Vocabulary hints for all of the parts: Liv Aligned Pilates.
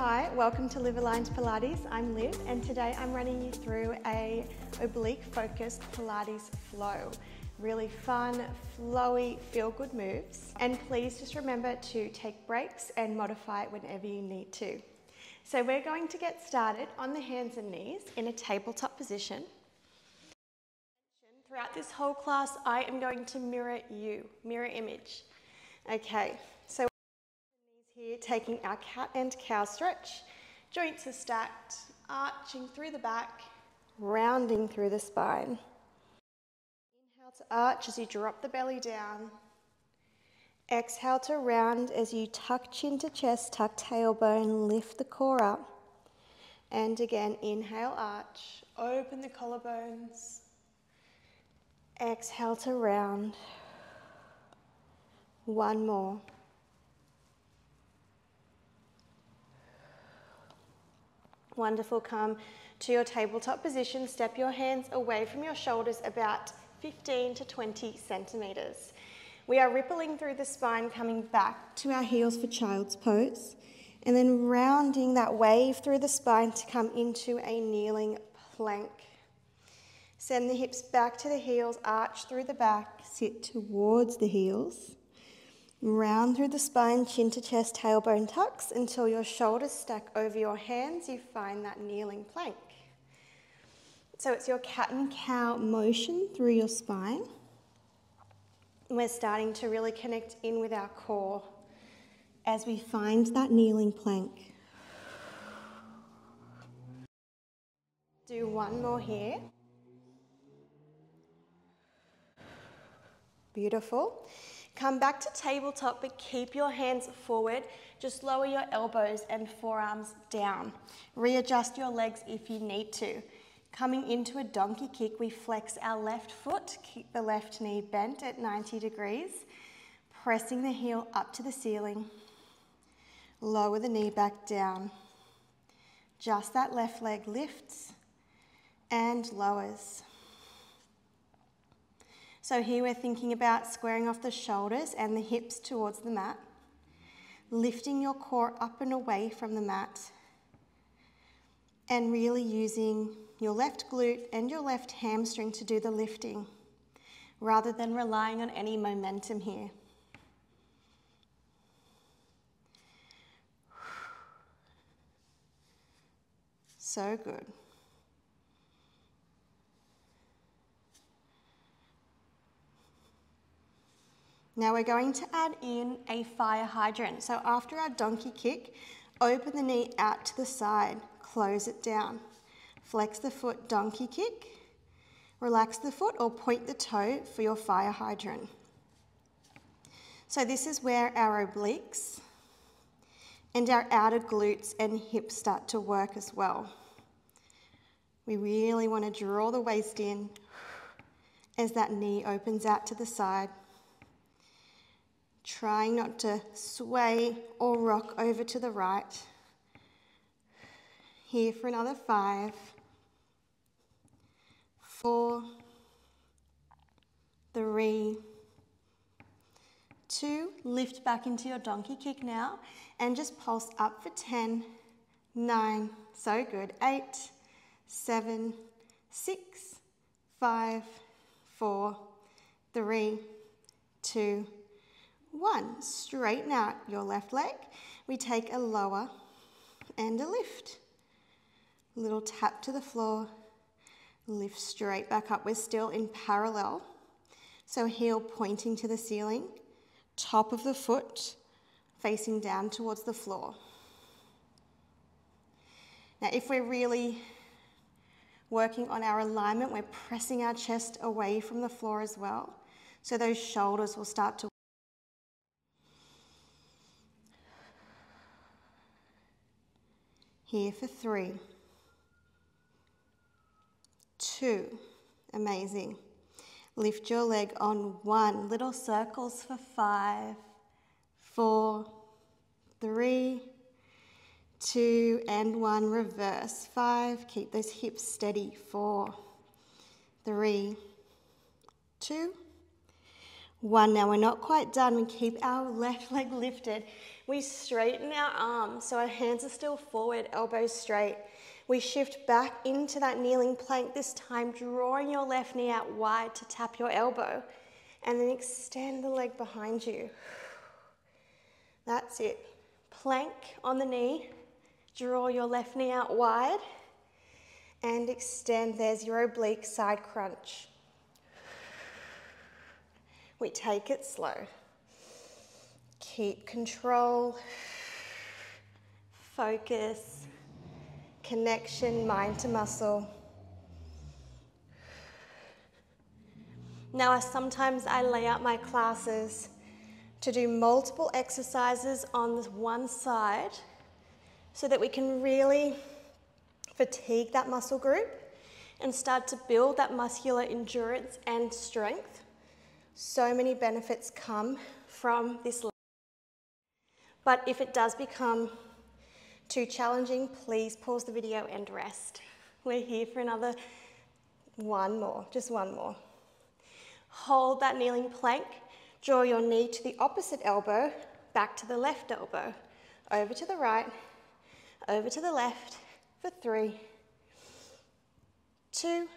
Hi, welcome to Liv Aligned Pilates. I'm Liv and today I'm running you through a oblique focused Pilates flow. Really fun, flowy, feel-good moves. And please just remember to take breaks and modify it whenever you need to. So we're going to get started on the hands and knees in a tabletop position. Throughout this whole class, I am going to mirror you, mirror image. Okay, so here, taking our cat and cow stretch, joints are stacked, arching through the back, rounding through the spine. Inhale to arch as you drop the belly down. Exhale to round as you tuck chin to chest, tuck tailbone, lift the core up. And again, inhale, arch, open the collarbones. Exhale to round. One more. Wonderful, come to your tabletop position, step your hands away from your shoulders about 15 to 20 centimeters. We are rippling through the spine, coming back to our heels for child's pose, and then rounding that wave through the spine to come into a kneeling plank. Send the hips back to the heels, arch through the back, sit towards the heels. Round through the spine, chin to chest, tailbone tucks until your shoulders stack over your hands. You find that kneeling plank. So it's your cat and cow motion through your spine. We're starting to really connect in with our core as we find that kneeling plank. Do one more here. Beautiful. Come back to tabletop, but keep your hands forward. Just lower your elbows and forearms down. Readjust your legs if you need to. Coming into a donkey kick, we flex our left foot, keep the left knee bent at 90 degrees, pressing the heel up to the ceiling. Lower the knee back down. Just that left leg lifts and lowers. So here we're thinking about squaring off the shoulders and the hips towards the mat, lifting your core up and away from the mat, and really using your left glute and your left hamstring to do the lifting, rather than relying on any momentum here. So good. Now we're going to add in a fire hydrant. So after our donkey kick, open the knee out to the side, close it down. Flex the foot, donkey kick. Relax the foot or point the toe for your fire hydrant. So this is where our obliques and our outer glutes and hips start to work as well. We really want to draw the waist in as that knee opens out to the side. Trying not to sway or rock over to the right. Here for another 5, 4, 3, 2. Lift back into your donkey kick now and just pulse up for 10, 9, so good, 8, 7, 6, 5, 4, 3, 2, 1, straighten out your left leg. We take a lower and a lift. Little tap to the floor, lift straight back up. We're still in parallel. So heel pointing to the ceiling, top of the foot facing down towards the floor. Now if we're really working on our alignment, we're pressing our chest away from the floor as well. So those shoulders will start to here for 3, 2, amazing. Lift your leg on 1, little circles for 5, 4, 3, 2, and 1, reverse, 5, keep those hips steady, 4, 3, 2, One. Now we're not quite done. We keep our left leg lifted. We straighten our arms so our hands are still forward, elbows straight. We shift back into that kneeling plank this time, drawing your left knee out wide to tap your elbow. And then extend the leg behind you. That's it. Plank on the knee. Draw your left knee out wide. And extend. There's your oblique side crunch. We take it slow. Keep control. Focus. Connection, mind to muscle. Now, sometimes I lay out my classes to do multiple exercises on this one side so that we can really fatigue that muscle group and start to build that muscular endurance and strength. So many benefits come from this. But if it does become too challenging, please pause the video and rest. We're here for another one more, just one more. Hold that kneeling plank, draw your knee to the opposite elbow, back to the left elbow, over to the right, over to the left for 3, 2,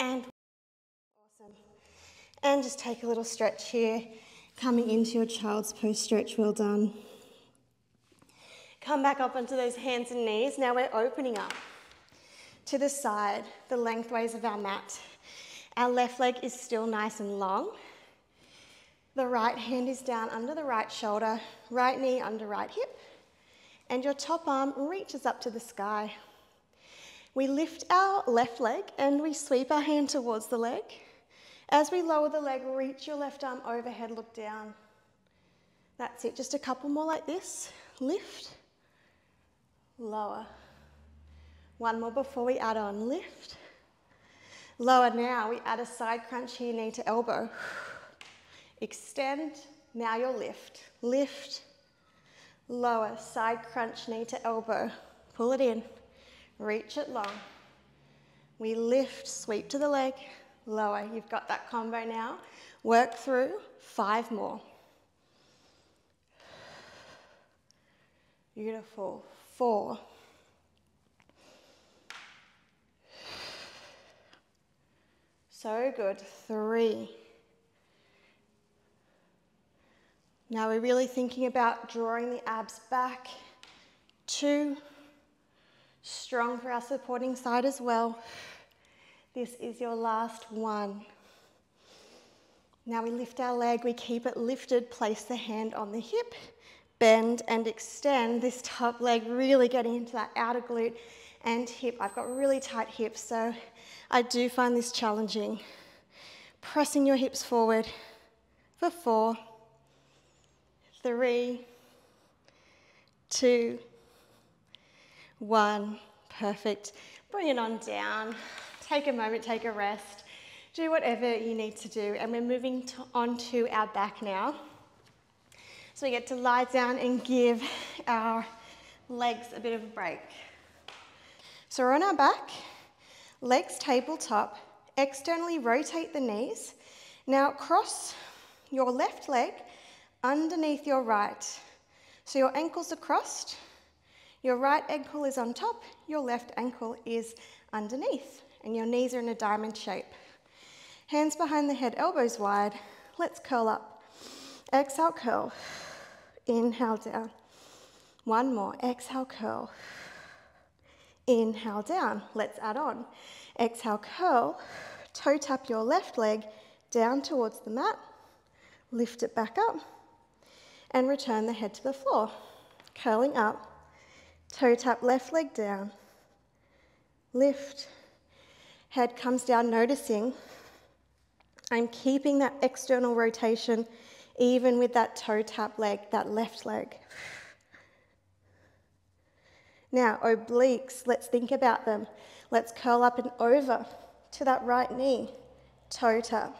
and awesome. And just take a little stretch here, coming into your child's pose stretch, well done. Come back up onto those hands and knees. Now we're opening up to the side, the lengthways of our mat. Our left leg is still nice and long. The right hand is down under the right shoulder, right knee under right hip, and your top arm reaches up to the sky. We lift our left leg and we sweep our hand towards the leg. As we lower the leg, reach your left arm overhead, look down. That's it, just a couple more like this. Lift. Lower. One more before we add on. Lift. Lower now. We add a side crunch here, knee to elbow. Extend. Now your lift. Lift. Lower. Side crunch, knee to elbow. Pull it in. Reach it long. We lift. Sweep to the leg. Lower. You've got that combo now. Work through. 5 more. Beautiful. 4. 3. Now we're really thinking about drawing the abs back. 2. Strong for our supporting side as well. This is your last one. Now we lift our leg, we keep it lifted, place the hand on the hip. Bend and extend this top leg, really getting into that outer glute and hip. I've got really tight hips, so I do find this challenging. Pressing your hips forward for 4, 3, 2, 1. Perfect. Bring it on down. Take a moment, take a rest. Do whatever you need to do. And we're moving on to our back now. So we get to lie down and give our legs a bit of a break. So we're on our back, legs tabletop, externally rotate the knees. Now cross your left leg underneath your right. So your ankles are crossed, your right ankle is on top, your left ankle is underneath, and your knees are in a diamond shape. Hands behind the head, elbows wide. Let's curl up. Exhale, curl. Inhale down. One more. Exhale, curl. Inhale down. Let's add on. Exhale, curl. Toe tap your left leg down towards the mat. Lift it back up. And return the head to the floor. Curling up. Toe tap left leg down. Lift. Head comes down, noticing I'm keeping that external rotation even with that toe tap leg, that left leg. Now, obliques, let's think about them. Let's curl up and over to that right knee. Toe tap.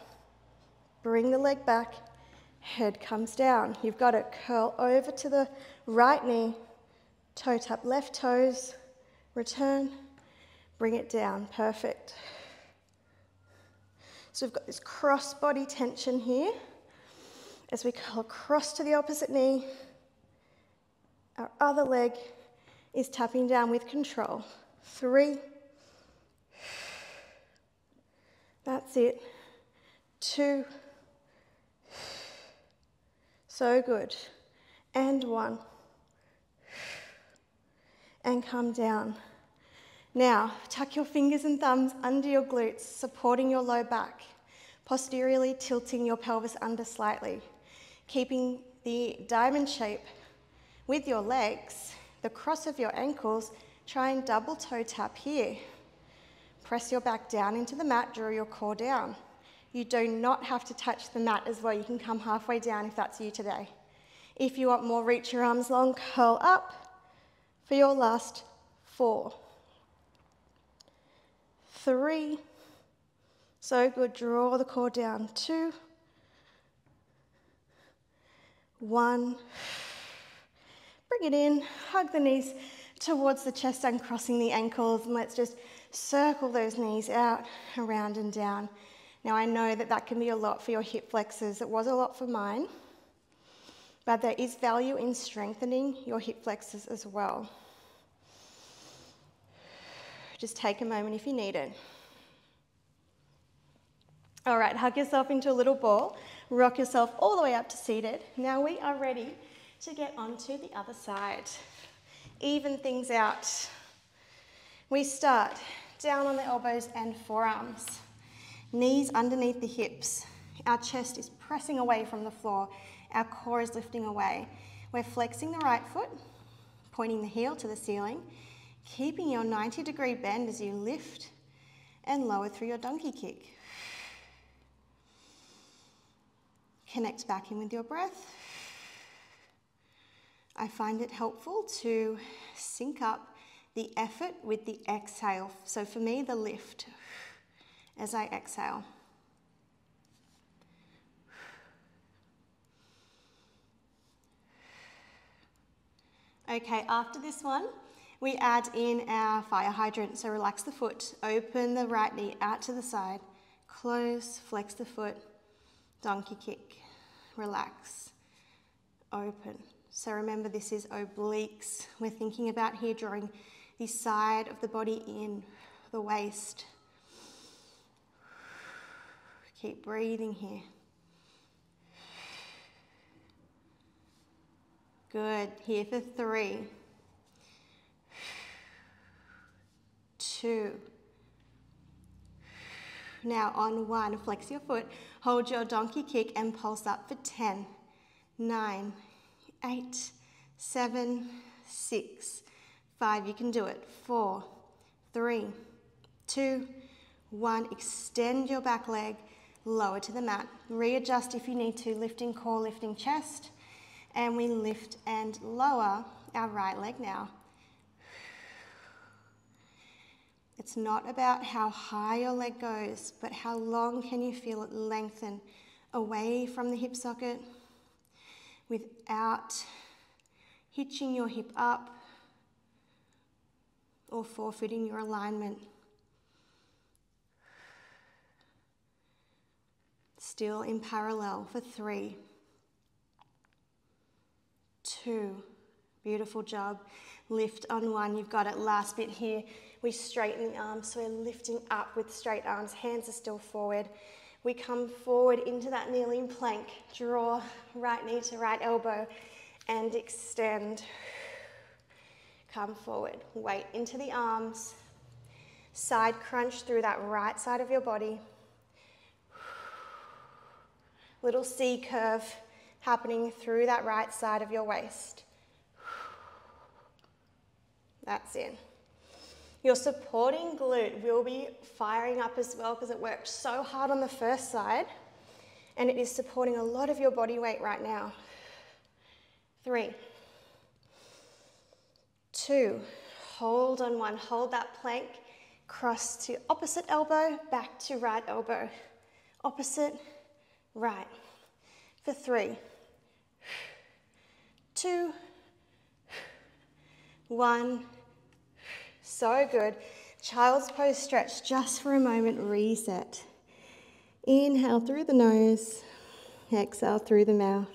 Bring the leg back. Head comes down. You've got it. Curl over to the right knee. Toe tap left toes. Return. Bring it down. Perfect. So we've got this cross body tension here as we curl across to the opposite knee. Our other leg is tapping down with control. 3. That's it. 2. So good. And 1. And come down. Now, tuck your fingers and thumbs under your glutes, supporting your low back, posteriorly tilting your pelvis under slightly, keeping the diamond shape with your legs, the cross of your ankles. Try and double toe tap here. Press your back down into the mat, draw your core down. You do not have to touch the mat as well. You can come halfway down if that's you today. If you want more, reach your arms long, curl up for your last 4. 3, so good, draw the core down. 2, 1, bring it in, hug the knees towards the chest, uncrossing the ankles, and let's just circle those knees out, around and down. Now I know that that can be a lot for your hip flexors. It was a lot for mine, but there is value in strengthening your hip flexors as well. Just take a moment if you need it. All right, hug yourself into a little ball. Rock yourself all the way up to seated. Now we are ready to get onto the other side. Even things out. We start down on the elbows and forearms. Knees underneath the hips. Our chest is pressing away from the floor. Our core is lifting away. We're flexing the right foot, pointing the heel to the ceiling, keeping your 90-degree bend as you lift and lower through your donkey kick. Connect back in with your breath. I find it helpful to sync up the effort with the exhale. So for me, the lift as I exhale. Okay, after this one, we add in our fire hydrant. So relax the foot, open the right knee out to the side, close, flex the foot, donkey kick, relax, open. So remember, this is obliques. We're thinking about here drawing the side of the body in, the waist. Keep breathing here. Good, here for 3. 2. Now on 1, flex your foot, hold your donkey kick and pulse up for 10, 9, 8, 7, 6, 5, you can do it, 4, 3, 2, 1, extend your back leg, lower to the mat, readjust if you need to, lifting core, lifting chest, and we lift and lower our right leg now. It's not about how high your leg goes, but how long can you feel it lengthen away from the hip socket without hitching your hip up or forfeiting your alignment. Still in parallel for 3, 2, beautiful job. Lift on 1, you've got it, last bit here. We straighten the arms, so we're lifting up with straight arms. Hands are still forward. We come forward into that kneeling plank. Draw right knee to right elbow and extend. Come forward. Weight into the arms. Side crunch through that right side of your body. Little C curve happening through that right side of your waist. That's it. Your supporting glute will be firing up as well because it worked so hard on the first side and it is supporting a lot of your body weight right now. 3, 2, hold on 1, hold that plank, cross to opposite elbow, back to right elbow, opposite, right, for 3, 2, 1, so good. Child's pose stretch just for a moment, reset. Inhale through the nose, exhale through the mouth.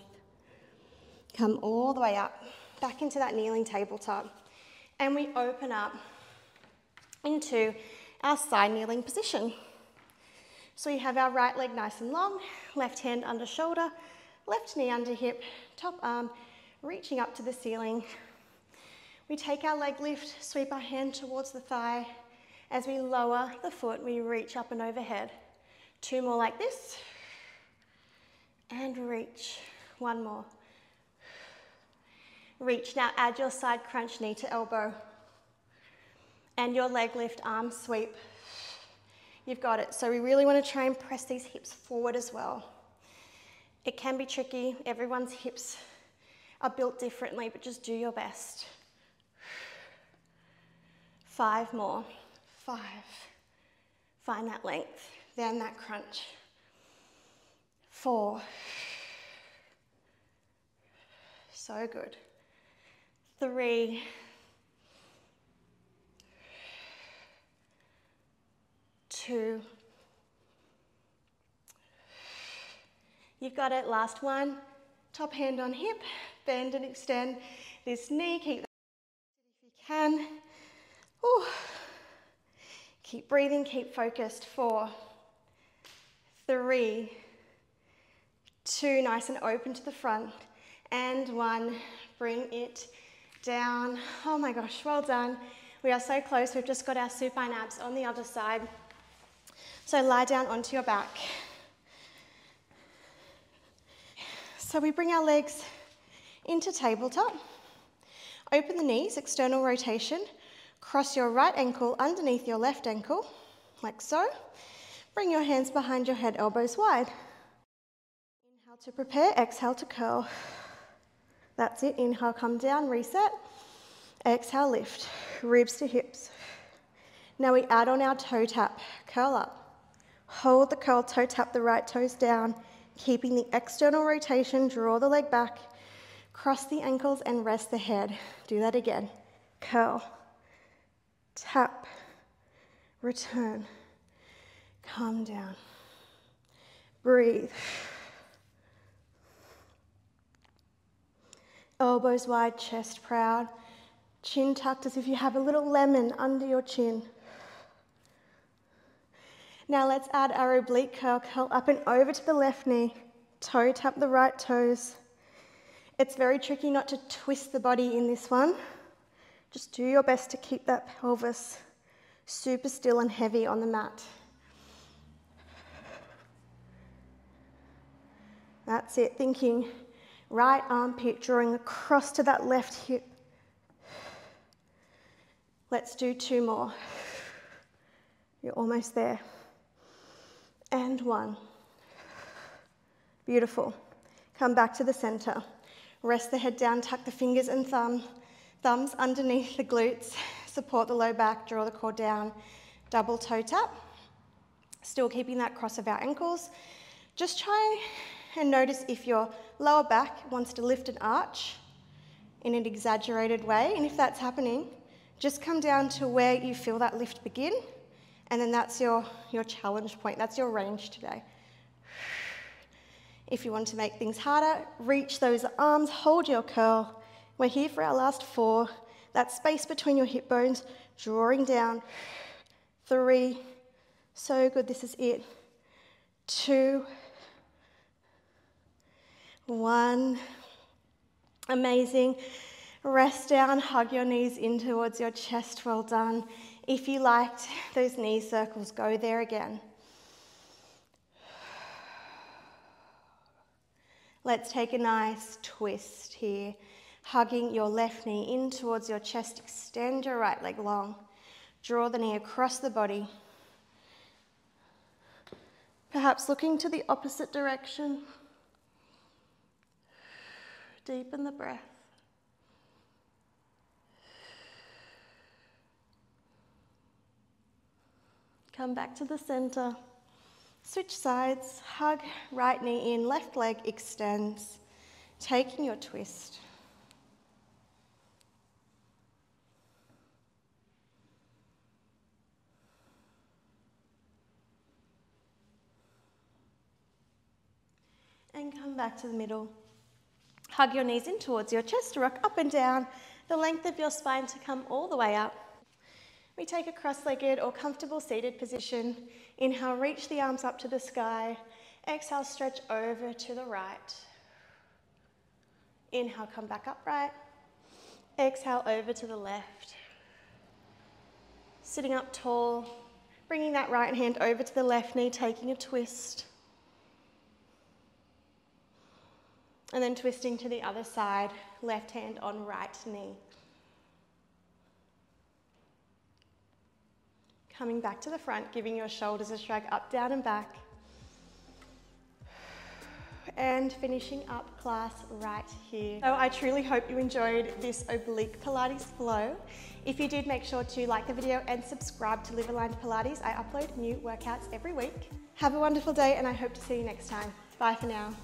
Come all the way up, back into that kneeling tabletop. And we open up into our side kneeling position. So you have our right leg nice and long, left hand under shoulder, left knee under hip, top arm, reaching up to the ceiling. We take our leg lift, sweep our hand towards the thigh. As we lower the foot, we reach up and overhead. Two more like this. And reach. One more. Reach. Now add your side crunch, knee to elbow. And your leg lift, arm sweep. You've got it. So we really want to try and press these hips forward as well. It can be tricky. Everyone's hips are built differently, but just do your best. 5 more. 5. Find that length. Then that crunch. 4. So good. 3. 2. You've got it. Last one. Top hand on hip. Bend and extend this knee. Keep that if you can. Ooh. Keep breathing, keep focused. 4, 3, 2, nice and open to the front. And 1, bring it down. Oh my gosh, well done. We are so close. We've just got our supine abs on the other side. So lie down onto your back. So we bring our legs into tabletop. Open the knees, external rotation. Cross your right ankle underneath your left ankle, like so. Bring your hands behind your head, elbows wide. Inhale to prepare, exhale to curl. That's it. Inhale, come down, reset. Exhale, lift. Ribs to hips. Now we add on our toe tap. Curl up. Hold the curl, toe tap the right toes down. Keeping the external rotation, draw the leg back. Cross the ankles and rest the head. Do that again. Curl. Tap, return, calm down, breathe. Elbows wide, chest proud, chin tucked as if you have a little lemon under your chin. Now let's add our oblique curl, curl up and over to the left knee, toe tap the right toes. It's very tricky not to twist the body in this one. Just do your best to keep that pelvis super still and heavy on the mat. That's it, thinking right armpit, drawing across to that left hip. Let's do 2 more. You're almost there. And 1. Beautiful. Come back to the center. Rest the head down, tuck the fingers and thumbs underneath the glutes, support the low back, draw the core down, double toe tap, still keeping that cross of our ankles. Just try and notice if your lower back wants to lift and arch in an exaggerated way, and if that's happening, just come down to where you feel that lift begin, and then that's your challenge point, that's your range today. If you want to make things harder, reach those arms, hold your curl. We're here for our last 4. That space between your hip bones, drawing down. 3. So good, this is it. 2. 1. Amazing. Rest down, hug your knees in towards your chest. Well done. If you liked those knee circles, go there again. Let's take a nice twist here. Hugging your left knee in towards your chest, extend your right leg long. Draw the knee across the body. Perhaps looking to the opposite direction. Deepen the breath. Come back to the center. Switch sides, hug right knee in, left leg extends. Taking your twist. and come back to the middle. Hug your knees in towards your chest to rock up and down, the length of your spine to come all the way up. We take a cross-legged or comfortable seated position. Inhale, reach the arms up to the sky. Exhale, stretch over to the right. Inhale, come back upright. Exhale, over to the left. Sitting up tall, bringing that right hand over to the left knee, taking a twist. And then twisting to the other side, left hand on right knee. Coming back to the front, giving your shoulders a shrug up, down and back. And finishing up class right here. So I truly hope you enjoyed this oblique Pilates flow. If you did, make sure to like the video and subscribe to Liv Aligned Pilates. I upload new workouts every week. Have a wonderful day and I hope to see you next time. Bye for now.